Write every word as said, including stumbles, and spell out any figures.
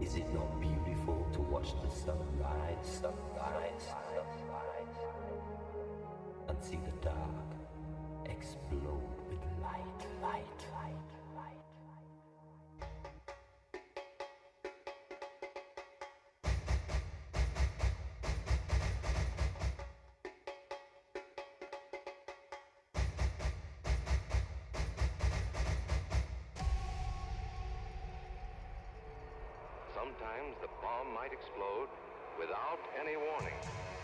Is it not beautiful to watch the sunrise, sunrise, sunrise, and see the dark explode with light, light, light, light, Sometimes the bomb might explode without any warning.